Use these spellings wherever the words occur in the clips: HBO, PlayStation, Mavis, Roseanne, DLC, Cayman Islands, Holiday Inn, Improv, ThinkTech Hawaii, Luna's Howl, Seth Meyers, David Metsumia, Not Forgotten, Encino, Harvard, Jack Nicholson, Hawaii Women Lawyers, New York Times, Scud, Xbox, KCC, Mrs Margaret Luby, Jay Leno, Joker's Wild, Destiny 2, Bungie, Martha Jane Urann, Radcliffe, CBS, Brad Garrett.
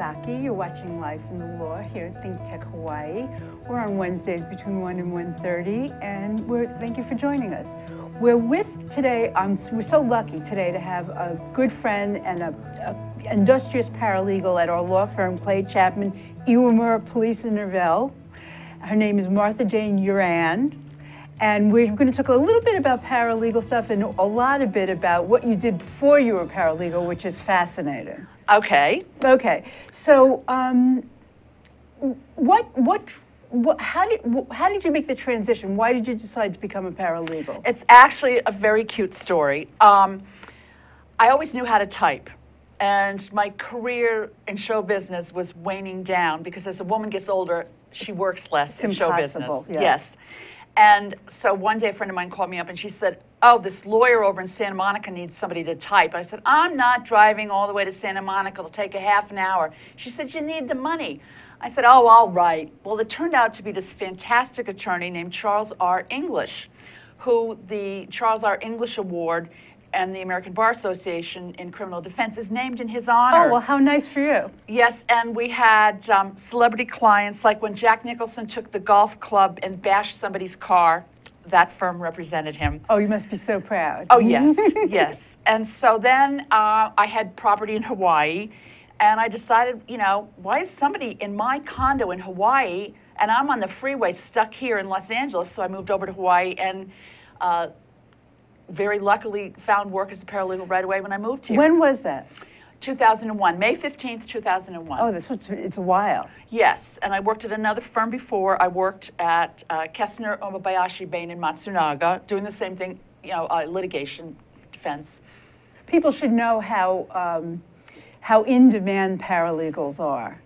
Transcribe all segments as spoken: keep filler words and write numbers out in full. Sasaki. You're watching Life in the Law here at Think Tech Hawaii. We're on Wednesdays between one and one thirty, and we're, thank you for joining us. We're with today, um, we're so lucky today to have a good friend and a, a industrious paralegal at our law firm, Clay Chapman, Iwamura Police in Norvell. Her name is Martha Jane Urann. And we're going to talk a little bit about paralegal stuff and a lot of bit about what you did before you were paralegal, which is fascinating. Okay. Okay. So, um, what, what, what, how did, how did you make the transition? Why did you decide to become a paralegal? It's actually a very cute story. Um, I always knew how to type, and my career in show business was waning down because as a woman gets older, she works less it's in show business. Yes. yes. And so one day a friend of mine called me up and she said, oh, this lawyer over in Santa Monica needs somebody to type. I said, I'm not driving all the way to Santa Monica. It'll take a half an hour. She said, you need the money. I said, oh, all right. Well, it turned out to be this fantastic attorney named Charles R. English, who the Charles R. English Award and the American Bar Association in Criminal Defense is named in his honor. Oh, well, how nice for you. Yes, and we had um, celebrity clients, like when Jack Nicholson took the golf club and bashed somebody's car, that firm represented him. Oh, you must be so proud. Oh, yes, yes. And so then uh, I had property in Hawaii, and I decided, you know, why is somebody in my condo in Hawaii, and I'm on the freeway stuck here in Los Angeles, so I moved over to Hawaii, and uh, very luckily found work as a paralegal right away when I moved here. When was that? two thousand one, May fifteenth, two thousand one. Oh, this was, it's a while. Yes, and I worked at another firm before. I worked at uh, Kessner, Omobayashi, Bain, and Matsunaga, doing the same thing, you know, uh, litigation, defense. People should know how, um, how in-demand paralegals are.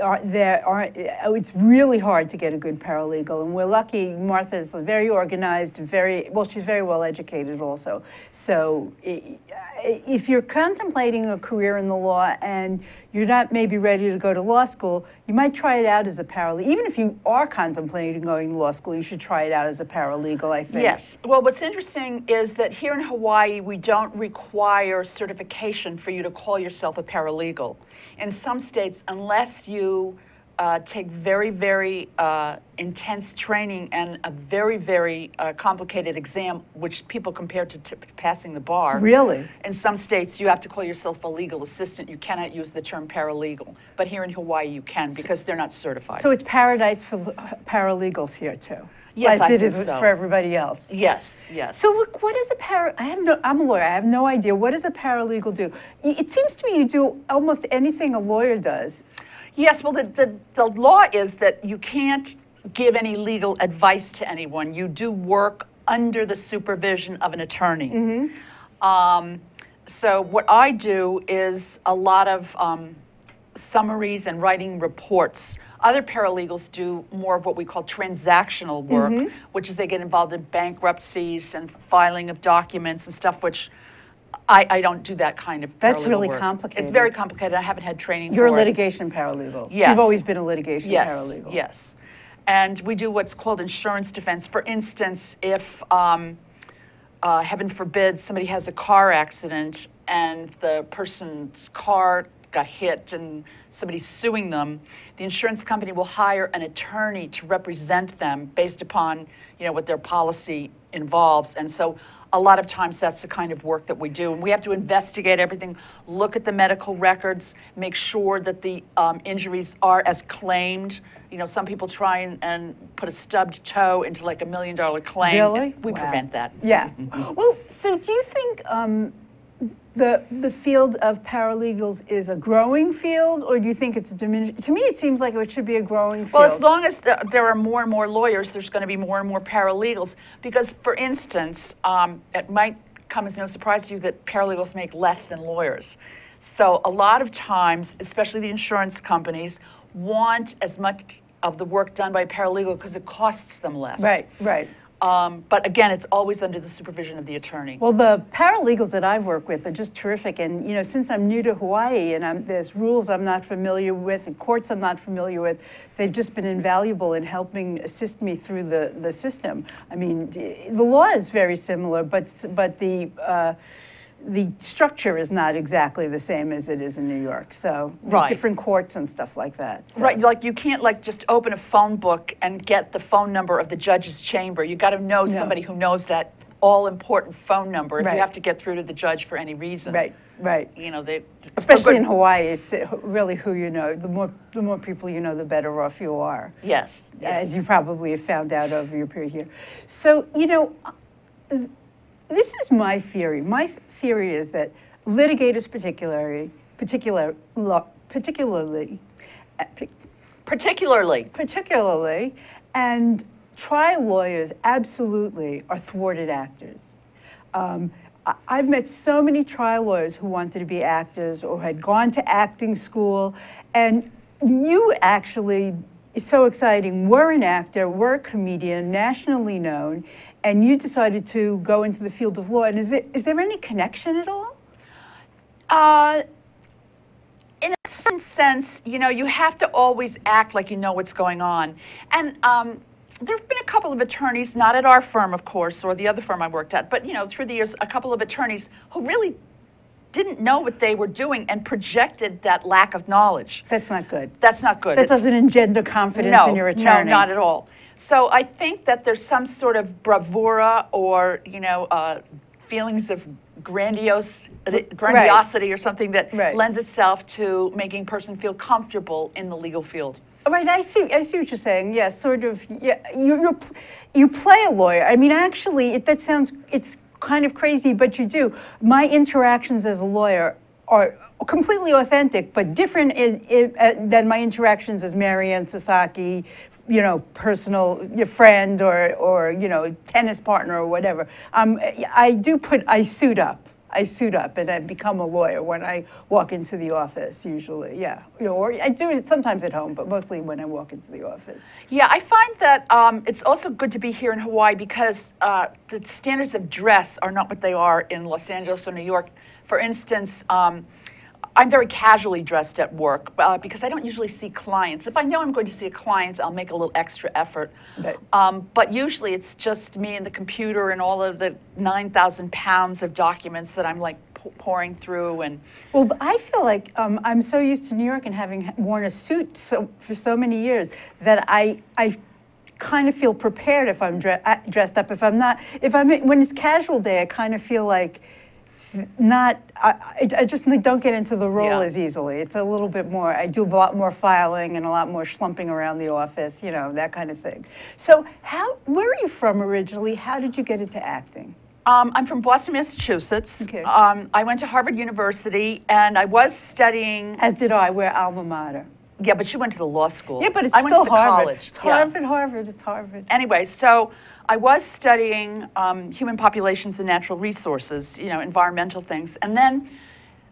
Are, there are, it's really hard to get a good paralegal, and we're lucky. Martha's very organized, very well, she's very well educated also. So if you're contemplating a career in the law and you're not maybe ready to go to law school, you might try it out as a paralegal. Even if you are contemplating going to law school, you should try it out as a paralegal, I think. Yes. Well, what's interesting is that here in Hawaii, we don't require certification for you to call yourself a paralegal. In some states, unless you uh, take very, very uh, intense training and a very, very uh, complicated exam, which people compare to t passing the bar. Really? In some states, you have to call yourself a legal assistant. You cannot use the term paralegal. But here in Hawaii, you can because they're not certified. So it's paradise for paralegals here, too. Yes, I think so. As it is for everybody else. Yes, yes. So look, what is a para? I have no. I'm a lawyer. I have no idea. What does a paralegal do? It seems to me you do almost anything a lawyer does. Yes. Well, the the, the law is that you can't give any legal advice to anyone. You do work under the supervision of an attorney. Mm-hmm. Um, so what I do is a lot of um, summaries and writing reports. Other paralegals do more of what we call transactional work, mm-hmm. which is they get involved in bankruptcies and filing of documents and stuff, which I, I don't do that kind of paralegal That's really work. Complicated. It's very complicated. I haven't had training You're for it. You're a litigation paralegal. Yes. You've always been a litigation yes. paralegal. Yes. And we do what's called insurance defense. For instance, if, um, uh, heaven forbid, somebody has a car accident and the person's car got hit and somebody's suing them, the insurance company will hire an attorney to represent them based upon, you know, what their policy involves. And so a lot of times that's the kind of work that we do. And we have to investigate everything, look at the medical records, make sure that the um, injuries are as claimed. You know, some people try and, and put a stubbed toe into like a million dollar claim. Really? We wow. prevent that. Yeah. Well, so do you think, um, The, the field of paralegals is a growing field, or do you think it's a diminished? To me, it seems like it should be a growing field. Well, as long as the, there are more and more lawyers, there's going to be more and more paralegals. Because, for instance, um, it might come as no surprise to you that paralegals make less than lawyers. So a lot of times, especially the insurance companies, want as much of the work done by a paralegal because it costs them less. Right, right. Um, but again, it's always under the supervision of the attorney. Well, the paralegals that I've worked with are just terrific. And, you know, since I'm new to Hawaii and I'm, there's rules I'm not familiar with and courts I'm not familiar with, they've just been invaluable in helping assist me through the, the system. I mean, the law is very similar, but, but the, uh, the structure is not exactly the same as it is in New York. So right. different courts and stuff like that. So. Right, like you can't like just open a phone book and get the phone number of the judge's chamber. You got to know no. somebody who knows that all important phone number if right. you have to get through to the judge for any reason. Right, right. You know, they especially in Hawaii, it's really who you know. The more the more people you know, the better off you are. Yes, yes. As you probably have found out over your period here. So, you know, this is my theory. My th theory is that litigators particularly, particular, particularly, particularly, particularly, and trial lawyers absolutely are thwarted actors. Um, I I've met so many trial lawyers who wanted to be actors or had gone to acting school, and you actually, it's so exciting, were an actor, were a comedian, nationally known, and you decided to go into the field of law. And is there, is there any connection at all? Uh, in a certain sense, you know, you have to always act like you know what's going on. And um, there have been a couple of attorneys, not at our firm, of course, or the other firm I worked at, but, you know, through the years, a couple of attorneys who really didn't know what they were doing and projected that lack of knowledge. That's not good. That's not good. That doesn't engender confidence no, in your attorney. No, not at all. So I think that there's some sort of bravura or, you know, uh, feelings of grandiose, uh, grandiosity right. or something that right. lends itself to making a person feel comfortable in the legal field. Right, I see, I see what you're saying, yeah, sort of, yeah, you, you're, you play a lawyer. I mean, actually, it, that sounds, it's kind of crazy, but you do. My interactions as a lawyer are completely authentic, but different is, is, uh, than my interactions as Maryann Sasaki, you know, personal, your friend or, or, you know, tennis partner or whatever. Um, I do put, I suit up. I suit up and I become a lawyer when I walk into the office usually, yeah. You know, or I do it sometimes at home, but mostly when I walk into the office. Yeah, I find that um, it's also good to be here in Hawaii because uh, the standards of dress are not what they are in Los Angeles or New York. For instance, um, I'm very casually dressed at work uh, because I don't usually see clients. If I know I'm going to see a client, I'll make a little extra effort. Right. Um, but usually it's just me and the computer and all of the nine thousand pounds of documents that I'm like pouring through. And well, I feel like um, I'm so used to New York and having worn a suit so, for so many years that I, I kind of feel prepared if I'm dre dressed up. If I'm not, if I'm, when it's casual day, I kind of feel like Not, I, I just don't get into the role yeah. as easily. It's a little bit more, I do a lot more filing and a lot more schlumping around the office, you know, that kind of thing. So how, where are you from originally? How did you get into acting? Um, I'm from Boston, Massachusetts. Okay. Um, I went to Harvard University and I was studying. As did I, we're alma mater. Yeah, but you went to the law school. Yeah, but it's I still went to the Harvard. College. It's Harvard, yeah. Harvard, it's Harvard. Anyway, so I was studying um, human populations and natural resources, you know, environmental things. And then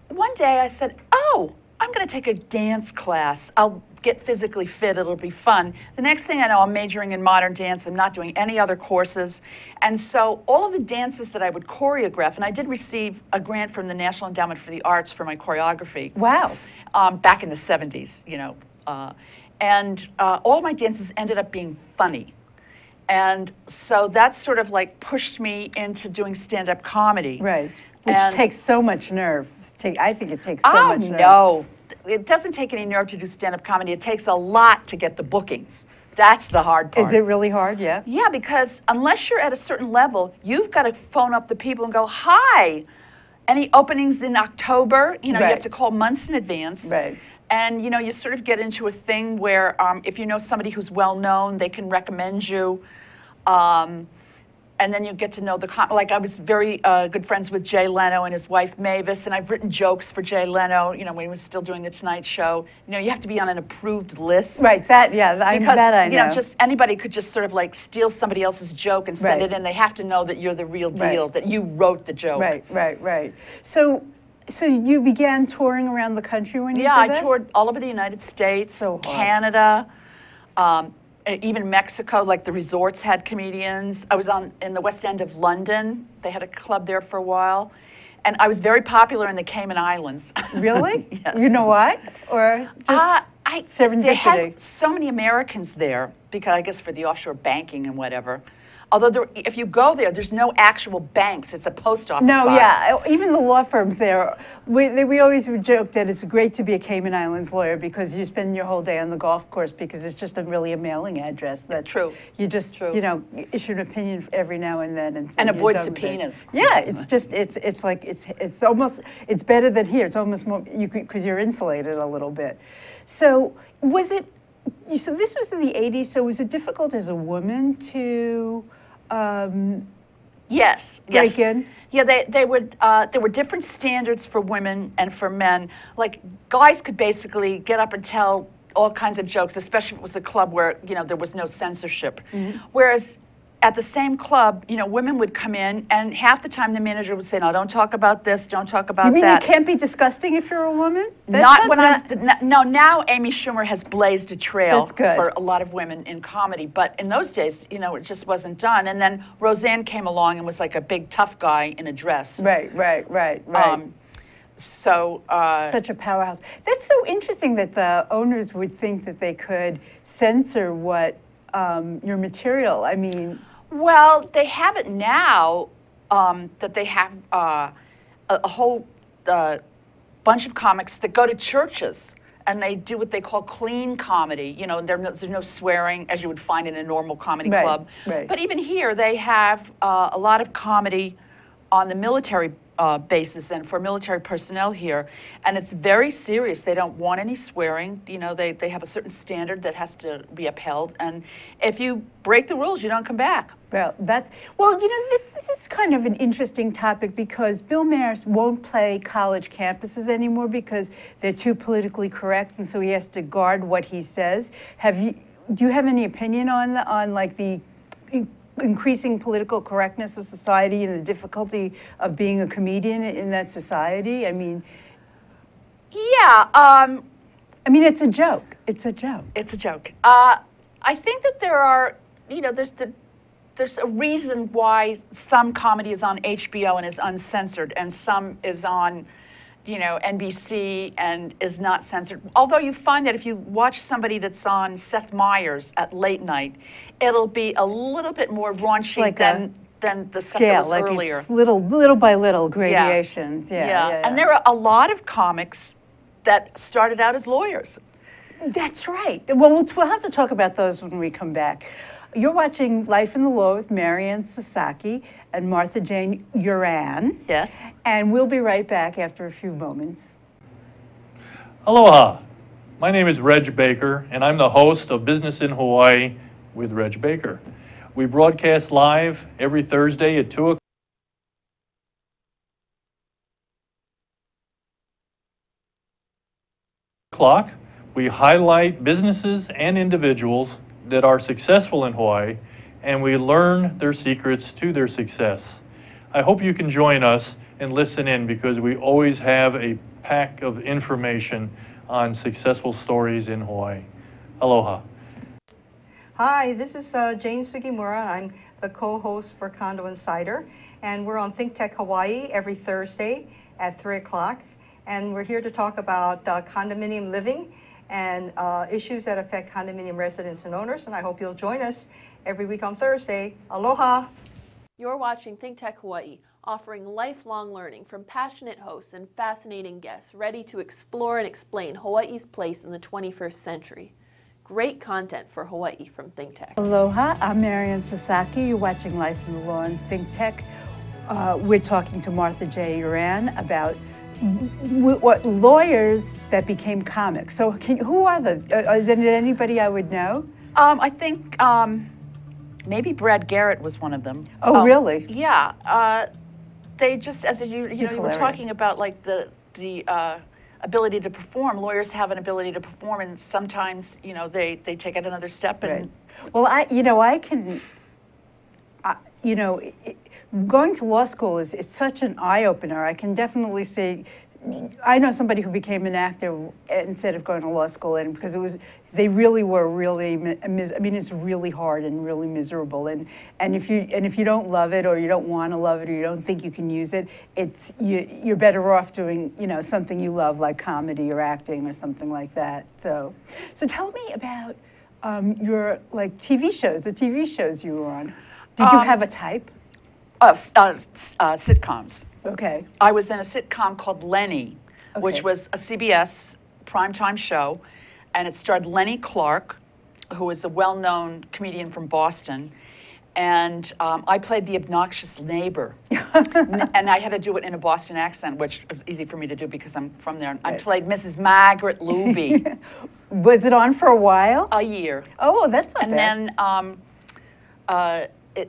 one day I said, oh, I'm going to take a dance class. I'll get physically fit. It'll be fun. The next thing I know, I'm majoring in modern dance. I'm not doing any other courses. And so all of the dances that I would choreograph, and I did receive a grant from the National Endowment for the Arts for my choreography. Wow. Um, back in the seventies, you know. Uh, and uh, all my dances ended up being funny. And so that sort of like pushed me into doing stand-up comedy. Right, which and takes so much nerve. I think it takes so oh, much nerve. No, it doesn't take any nerve to do stand-up comedy. It takes a lot to get the bookings. That's the hard part. Is it really hard? Yeah. Yeah, because unless you're at a certain level, you've got to phone up the people and go, hi, any openings in October? You know, right. you have to call months in advance. Right. And, you know, you sort of get into a thing where um, if you know somebody who's well-known, they can recommend you. Um, and then you get to know the, con like I was very uh, good friends with Jay Leno and his wife Mavis, and I've written jokes for Jay Leno, you know, when he was still doing The Tonight Show. You know, you have to be on an approved list. Right, that, yeah, I, because, that I know. Because, you know, just anybody could just sort of like steal somebody else's joke and send right. it in. They have to know that you're the real deal, right. that you wrote the joke. Right, right, right. So. So you began touring around the country when you yeah, did that? Yeah, I toured all over the United States, so Canada, um, even Mexico, like the resorts had comedians. I was on in the West End of London. They had a club there for a while. And I was very popular in the Cayman Islands. Really? Yes. You know why? Or just uh, I, serendipity? They had so many Americans there, because I guess for the offshore banking and whatever. Although there, if you go there, there's no actual banks. It's a post office No, box. Yeah. Even the law firms there, we, they, we always would joke that it's great to be a Cayman Islands lawyer because you spend your whole day on the golf course because it's just a, really a mailing address. That's true. You just, true. you know, issue an opinion every now and then. And, and avoid subpoenas. Yeah, it's just, it's it's like, it's it's almost, it's better than here. It's almost more, you because you're insulated a little bit. So was it, so this was in the eighties, so was it difficult as a woman to... Um, yes. Break yes. in? Yeah, they, they would, uh, there were different standards for women and for men. Like, guys could basically get up and tell all kinds of jokes, especially if it was a club where, you know, there was no censorship. Mm-hmm. Whereas at the same club, you know, women would come in, and half the time the manager would say, no, don't talk about this, don't talk about that. You mean that. You can't be disgusting if you're a woman? That's not when I was, no, now Amy Schumer has blazed a trail for a lot of women in comedy, but in those days, you know, it just wasn't done. And then Roseanne came along and was like a big tough guy in a dress. Right, right, right, right. Um, So, uh, such a powerhouse. That's so interesting that the owners would think that they could censor what um, your material, I mean. Well, they have it now um, that they have uh, a, a whole uh, bunch of comics that go to churches and they do what they call clean comedy. You know, there, there's no swearing as you would find in a normal comedy right, club. Right. But even here, they have uh, a lot of comedy on the military uh, bases and for military personnel here. And it's very serious. They don't want any swearing. You know, they, they have a certain standard that has to be upheld. And if you break the rules, you don't come back. Well, that's, well, you know, this, this is kind of an interesting topic because Bill Maher won't play college campuses anymore because they're too politically correct, and so he has to guard what he says. Have you, do you have any opinion on, the, on like the increasing political correctness of society and the difficulty of being a comedian in that society? I mean... Yeah, um... I mean, it's a joke. It's a joke. It's a joke. Uh, I think that there are, you know, there's the... There's a reason why some comedy is on H B O and is uncensored, and some is on, you know, N B C and is not censored. Although you find that if you watch somebody that's on Seth Meyers at late night, it'll be a little bit more raunchy like than a, than the stuff yeah, that was like earlier. It's little, little by little gradations. Yeah. Yeah, yeah. yeah, yeah. And there are a lot of comics that started out as lawyers. That's right. Well, we'll, we'll have to talk about those when we come back. You're watching Life in the Law with Maryann Sasaki and Martha Jane Urann. Yes. And we'll be right back after a few moments. Aloha. My name is Reg Baker, and I'm the host of Business in Hawaii with Reg Baker. We broadcast live every Thursday at two o'clock. We highlight businesses and individuals that are successful in Hawaii, and we learn their secrets to their success. I hope you can join us and listen in because we always have a pack of information on successful stories in Hawaii. Aloha. Hi, this is uh, Jane Sugimura. I'm the co-host for Condo Insider, and we're on Think Tech Hawaii every Thursday at three o'clock, and we're here to talk about uh, condominium living and uh, issues that affect condominium residents and owners, and I hope you'll join us every week on Thursday. Aloha! You're watching Think Tech Hawaii, offering lifelong learning from passionate hosts and fascinating guests ready to explore and explain Hawaii's place in the twenty-first century. Great content for Hawaii from Think Tech. Aloha, I'm Maryann Sasaki. You're watching Life in the Law on Think Tech. Uh, we're talking to Martha J. Urann about what lawyers that became comics. So can, who are the, uh, is there anybody I would know? Um, I think um, maybe Brad Garrett was one of them. Oh, um, really? Yeah. Uh, they just, as a, you, you know, you were talking about like the, the uh, ability to perform. Lawyers have an ability to perform, and sometimes, you know, they, they take it another step. And right. Well, I, you know, I can, I, you know, it, going to law school is it's such an eye-opener. I can definitely say, I know somebody who became an actor instead of going to law school, and because it was, they really were really, I mean, it's really hard and really miserable. And, and, if you, and if you don't love it, or you don't want to love it, or you don't think you can use it, it's, you, you're better off doing, you know, something you love, like comedy or acting or something like that. So, so tell me about um, your, like, T V shows, the T V shows you were on. Did um, you have a type? Uh, uh, uh, sitcoms. Okay. I was in a sitcom called Lenny, okay. which was a C B S primetime show, and it starred Lenny Clark, who is a well-known comedian from Boston, and um, I played the obnoxious neighbor. And I had to do it in a Boston accent, which was easy for me to do because I'm from there. I played Mrs Margaret Luby. Was it on for a while? A year. Oh, that's not and bad. And then um, uh, it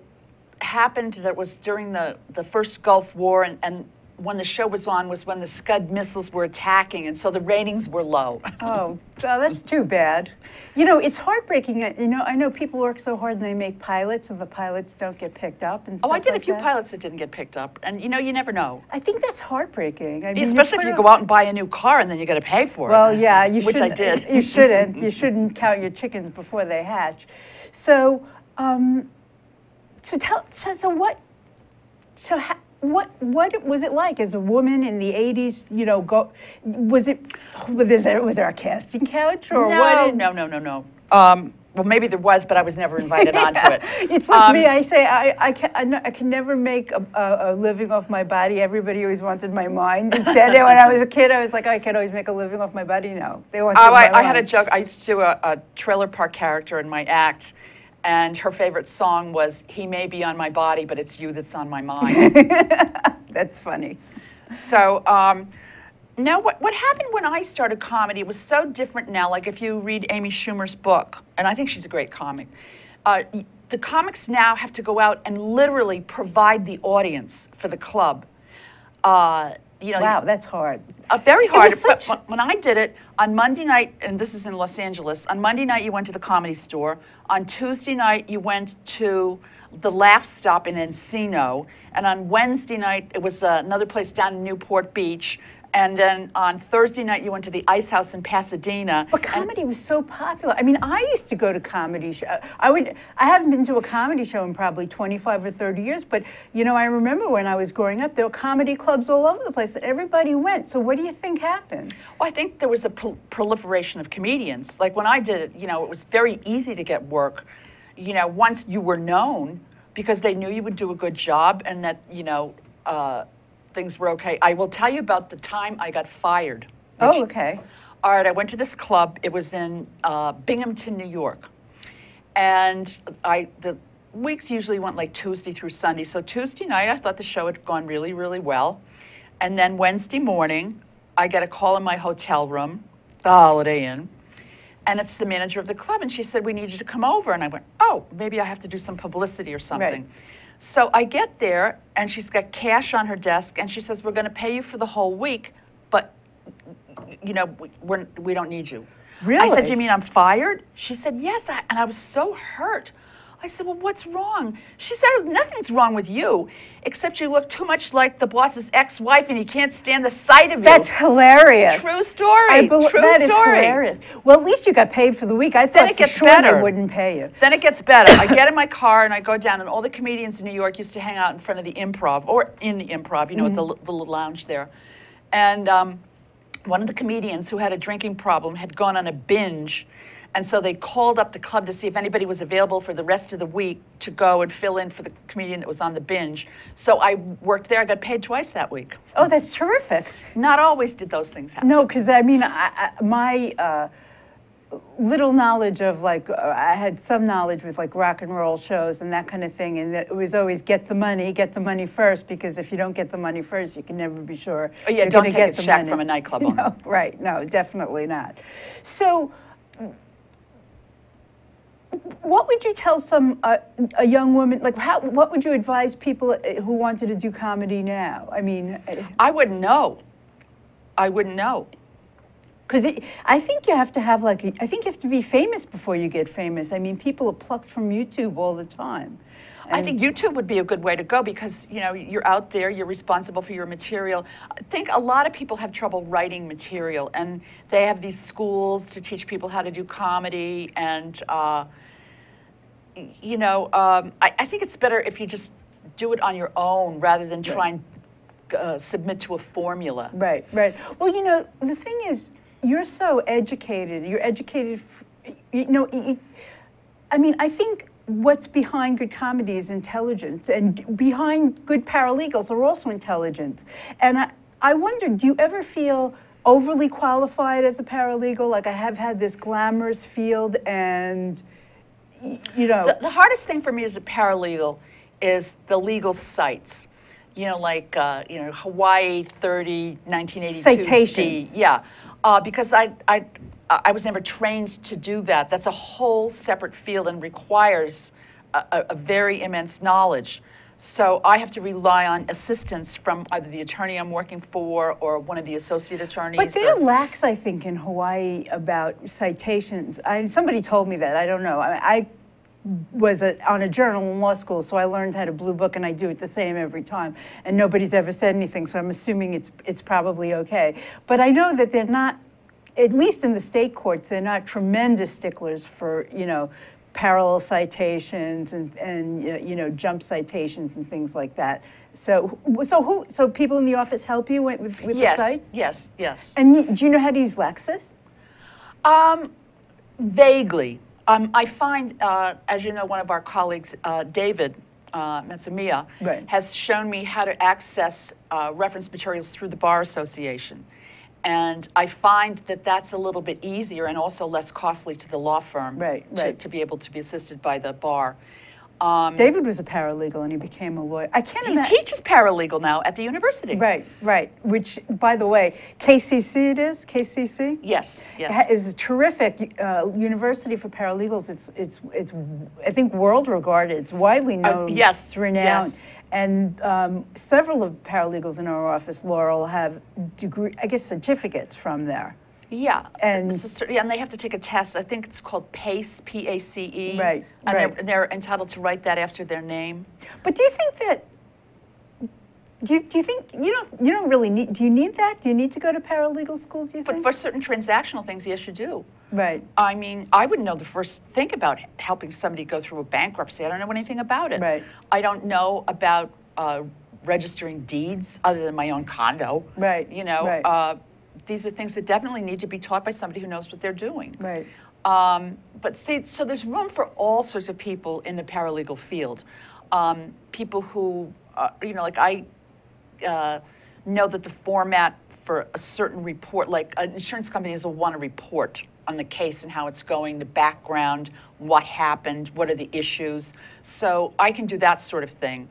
happened that it was during the, the first Gulf War, and, and when the show was on was when the Scud missiles were attacking, and so the ratings were low. Oh, well, that's too bad. You know, it's heartbreaking. You know, I know people work so hard and they make pilots, and the pilots don't get picked up. And oh, I did like a few that. pilots that didn't get picked up, and you know, you never know. I think that's heartbreaking. I mean, especially if you go out and buy a new car and then you got to pay for it. Well, yeah, you which I did. You shouldn't. You shouldn't count your chickens before they hatch. So, um, so tell. So, so what? So how? What what was it like as a woman in the eighties? You know, go was it was there was there a casting couch or no, what? No, no, no, no, no. Um, well, maybe there was, but I was never invited yeah. onto it. It's like um, me. I say I I can I, I can never make a, a, a living off my body. Everybody always wanted my mind. Instead, when I was a kid, I was like, oh, I can always make a living off my body. No, they want. Oh, my I mind. I had a joke. I used to do a, a trailer park character in my act. And her favorite song was, "He may be on my body, but it's you that's on my mind." That's funny. So, um, no, what, what happened when I started comedy was so different now. Like if you read Amy Schumer's book, and I think she's a great comic, uh, the comics now have to go out and literally provide the audience for the club. Uh, you know, wow, that's hard. Uh, very hard. But such... when I did it, on Monday night, and this is in Los Angeles, on Monday night you went to the Comedy Store. On Tuesday night you went to the Laugh Stop in Encino. And on Wednesday night it was uh, another place down in Newport Beach. And then on Thursday night you went to the Ice House in Pasadena. But comedy was so popular. I mean, I used to go to comedy show. I would. I haven't been to a comedy show in probably twenty-five or thirty years. But you know, I remember when I was growing up, there were comedy clubs all over the place, and everybody went. So what do you think happened? Well, I think there was a pro proliferation of comedians. Like when I did it, you know, it was very easy to get work. You know, once you were known, because they knew you would do a good job, and that you know. Uh, Things were okay. I will tell you about the time I got fired. Oh, okay. All right, I went to this club. It was in uh, Binghamton, New York. And I, the weeks usually went like Tuesday through Sunday. So Tuesday night, I thought the show had gone really, really well. And then Wednesday morning, I get a call in my hotel room, the Holiday Inn, and it's the manager of the club. And she said, "We need you to come over." And I went, oh, maybe I have to do some publicity or something. Right. So I get there, and she's got cash on her desk, and she says, "We're going to pay you for the whole week, but, you know, we're, we don't need you." Really? I said, "You mean I'm fired?" She said, "Yes," I, and I was so hurt. I said, "Well, what's wrong?" She said, "Nothing's wrong with you, except you look too much like the boss's ex-wife, and you can't stand the sight of you." That's hilarious. True story. I True that story. That is hilarious. Well, at least you got paid for the week. I thought for sure they wouldn't pay you. Then it gets better. I get in my car and I go down, and all the comedians in New York used to hang out in front of the Improv, or in the Improv, you know, mm-hmm. at the, the little lounge there. And um, one of the comedians who had a drinking problem had gone on a binge. And so they called up the club to see if anybody was available for the rest of the week to go and fill in for the comedian that was on the binge. So I worked there. I got paid twice that week. Oh, that's terrific. Not always did those things happen. No, because I mean, I, I, my uh, little knowledge of like, uh, I had some knowledge with like rock and roll shows and that kind of thing. And it was always get the money, get the money first, because if you don't get the money first, you can never be sure. Oh, yeah, don't take a check from a nightclub owner. No, right. No, definitely not. So. What would you tell some uh, a young woman, like how, what would you advise people who wanted to do comedy now? I mean... I wouldn't know. I wouldn't know. Because I think you have to have like, a, I think you have to be famous before you get famous. I mean, people are plucked from YouTube all the time. And I think YouTube would be a good way to go because, you know, you're out there, you're responsible for your material. I think a lot of people have trouble writing material, and they have these schools to teach people how to do comedy, and, uh, you know, um, I, I think it's better if you just do it on your own rather than try and uh, submit to a formula. Right, right. Well, you know, the thing is, you're so educated. You're educated, you know, I mean, I think what's behind good comedy is intelligence, and behind good paralegals are also intelligence. And I, I wonder, do you ever feel overly qualified as a paralegal? Like, I have had this glamorous field, and, you know. The, the hardest thing for me as a paralegal is the legal sites. You know, like, uh, you know, Hawaii thirty, nineteen eighty-two. Citations. D, yeah, uh, because I, I, I was never trained to do that. That's a whole separate field and requires a, a very immense knowledge. So I have to rely on assistance from either the attorney I'm working for or one of the associate attorneys. But they're lax, I think, in Hawaii about citations. I, somebody told me that. I don't know. I, I was a, on a journal in law school, so I learned how to blue book, and I do it the same every time. And nobody's ever said anything, so I'm assuming it's, it's probably okay. But I know that they're not, at least in the state courts, they're not tremendous sticklers for, you know, parallel citations and, and you know, jump citations and things like that. So, so who, so people in the office help you with, with yes, the sites? Yes, yes, yes. And do you know how to use Lexis? Um, vaguely. Um, I find, uh, as you know, one of our colleagues, uh, David uh, Metsumia, right, has shown me how to access uh, reference materials through the Bar Association. And I find that that's a little bit easier and also less costly to the law firm, right, right. To, to be able to be assisted by the bar. Um, David was a paralegal and he became a lawyer. I can't imagine. He teaches paralegal now at the university. Right, right. Which, by the way, K C C it is? K C C? Yes, yes. It is a terrific uh, university for paralegals. It's, it's, it's, I think, world regarded. It's widely known. Uh, yes, it's renowned. Yes. And um, several of paralegals in our office, Laurel, have degree, I guess, certificates from there. Yeah, and it's a, yeah, and they have to take a test. I think it's called PACE, P A C E. Right, and right. They're, they're entitled to write that after their name. But do you think that? Do you, do you think you don't you don't really need? Do you need that? Do you need to go to paralegal school? Do you think? But for certain transactional things, yes, you do. Right. I mean, I wouldn't know the first thing about helping somebody go through a bankruptcy. I don't know anything about it. Right. I don't know about uh, registering deeds other than my own condo. Right. You know, right. Uh, these are things that definitely need to be taught by somebody who knows what they're doing. Right. Um, but see, so there's room for all sorts of people in the paralegal field. Um, people who, uh, you know, like I uh, know that the format for a certain report, like uh, insurance companies will want a report on the case and how it's going, the background, what happened, what are the issues. So I can do that sort of thing.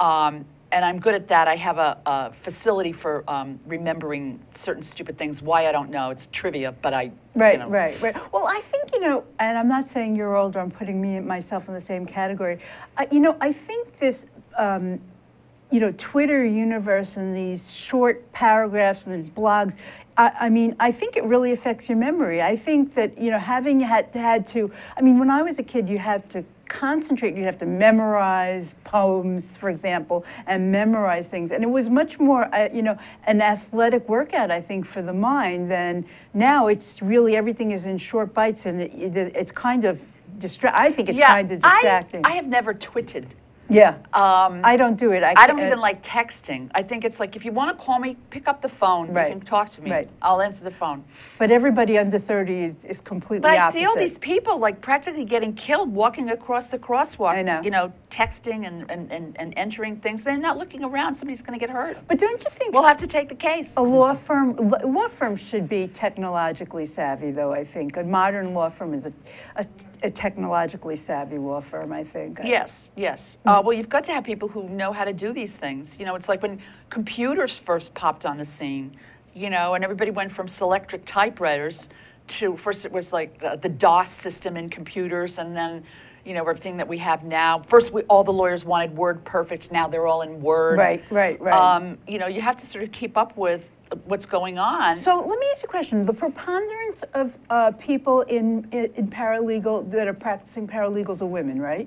Um, and I'm good at that. I have a, a facility for um, remembering certain stupid things. Why, I don't know. It's trivia, but I, right, you know. Right, right. Well, I think, you know, and I'm not saying you're older. I'm putting me and myself in the same category. Uh, you know, I think this, um, you know, Twitter universe and these short paragraphs and these blogs, I, I mean, I think it really affects your memory. I think that, you know, having had, had to, I mean, when I was a kid, you had to concentrate, you have to memorize poems, for example, and memorize things. And it was much more, uh, you know, an athletic workout, I think, for the mind than now. It's really, everything is in short bites, and it, it, it's kind of, distra I think it's yeah, kind of distracting. I, I have never twitted. Yeah, um, I don't do it. I, I don't even like texting. I think it's like, if you want to call me, pick up the phone. Right. You can talk to me. Right. I'll answer the phone. But everybody under thirty is, is completely opposite. But I see all these people like practically getting killed walking across the crosswalk. I know. You know, texting and, and, and, and entering things. They're not looking around. Somebody's going to get hurt. But don't you think we'll have to take the case? A law firm, law firm should be technologically savvy, though. I think a modern law firm is a, a a technologically savvy law firm, I think. Yes, yes. Uh, well, you've got to have people who know how to do these things. You know, it's like when computers first popped on the scene, you know, and everybody went from Selectric typewriters to, first it was like the, the DOS system in computers, and then, you know, everything that we have now. First, we, all the lawyers wanted Word Perfect, now they're all in Word. Right, right, right. Um, you know, you have to sort of keep up with what's going on. So let me ask you a question. The preponderance of uh, people in, in, in paralegal, that are practicing paralegals, are women, right?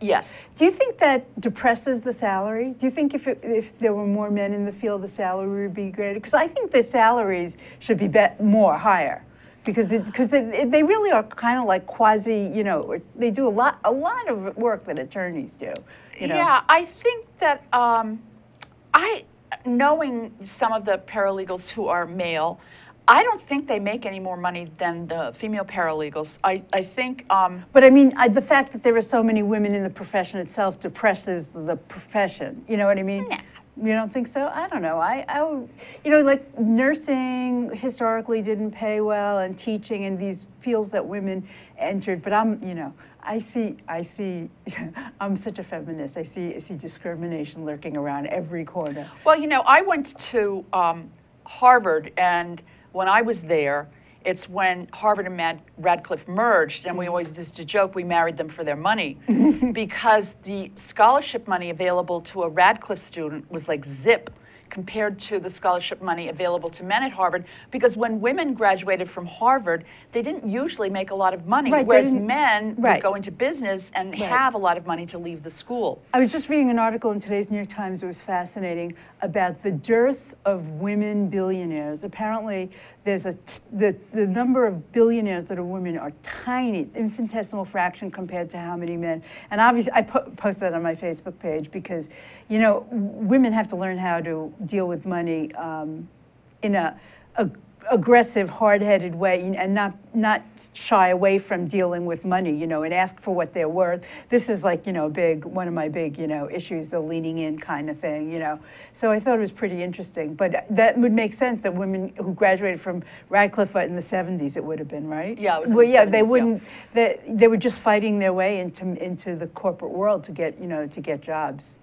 Yes. Do you think that depresses the salary? Do you think if, it, if there were more men in the field, the salary would be greater? Because I think the salaries should be, be more higher, because they, because they, they really are kind of like quasi, you know, they do a lot, a lot of work that attorneys do. You know? Yeah, I think that um, I, knowing some of the paralegals who are male, I don't think they make any more money than the female paralegals. I, I think... Um, but I mean, I, the fact that there are so many women in the profession itself depresses the profession. You know what I mean? Yeah. You don't think so? I don't know. I, I would, you know, like nursing historically didn't pay well, and teaching, and these fields that women entered. But I'm, you know, I see, I see, I'm such a feminist. I see, I see discrimination lurking around every corner. Well, you know, I went to um, Harvard, and when I was there, it's when Harvard and Mad Radcliffe merged, and we always used to joke we married them for their money, because the scholarship money available to a Radcliffe student was like zip compared to the scholarship money available to men at Harvard, because when women graduated from Harvard, they didn't usually make a lot of money, right, whereas men right. would go into business and right. have a lot of money to leave the school. I was just reading an article in today's New York Times that was fascinating about the dearth of women billionaires. Apparently, there's a t the, the number of billionaires that are women are tiny, infinitesimal fraction compared to how many men. And obviously, I po post that on my Facebook page because, you know, women have to learn how to deal with money um, in a, a aggressive, hard-headed way, and not not shy away from dealing with money, you know, and ask for what they're worth. This is like, you know, big one of my big, you know, issues, the leaning in kind of thing, you know. So I thought it was pretty interesting, but that would make sense that women who graduated from Radcliffe in the seventies, it would have been, right? Yeah, it was. Well, yeah, the seventies, they wouldn't. Yeah. They, they were just fighting their way into into the corporate world to get, you know, to get jobs.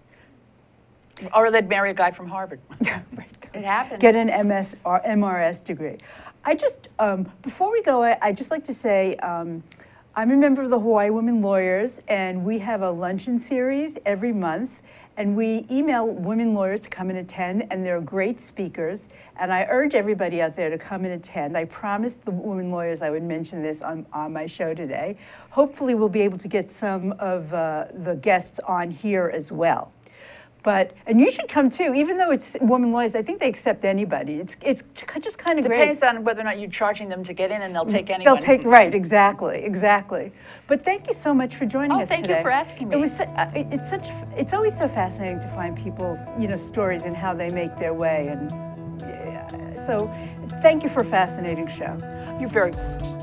Or they'd marry a guy from Harvard. It happened. Get an M S or M R S degree. I just, um, before we go, I, I just like to say, um, I'm a member of the Hawaii Women Lawyers, and we have a luncheon series every month, and we email women lawyers to come and attend, and they're great speakers, and I urge everybody out there to come and attend. I promised the women lawyers I would mention this on, on my show today. Hopefully we'll be able to get some of uh, the guests on here as well. But, and you should come too, even though it's women lawyers, I think they accept anybody. It's, it's just kind of depends great. on whether or not you're charging them to get in, and they'll take anyone. They'll take, right, exactly, exactly. But thank you so much for joining oh, us today. Oh, thank you for asking me. It was, uh, it, it's, such, it's always so fascinating to find people's, you know, stories and how they make their way. And yeah, so thank you for a fascinating show. You're very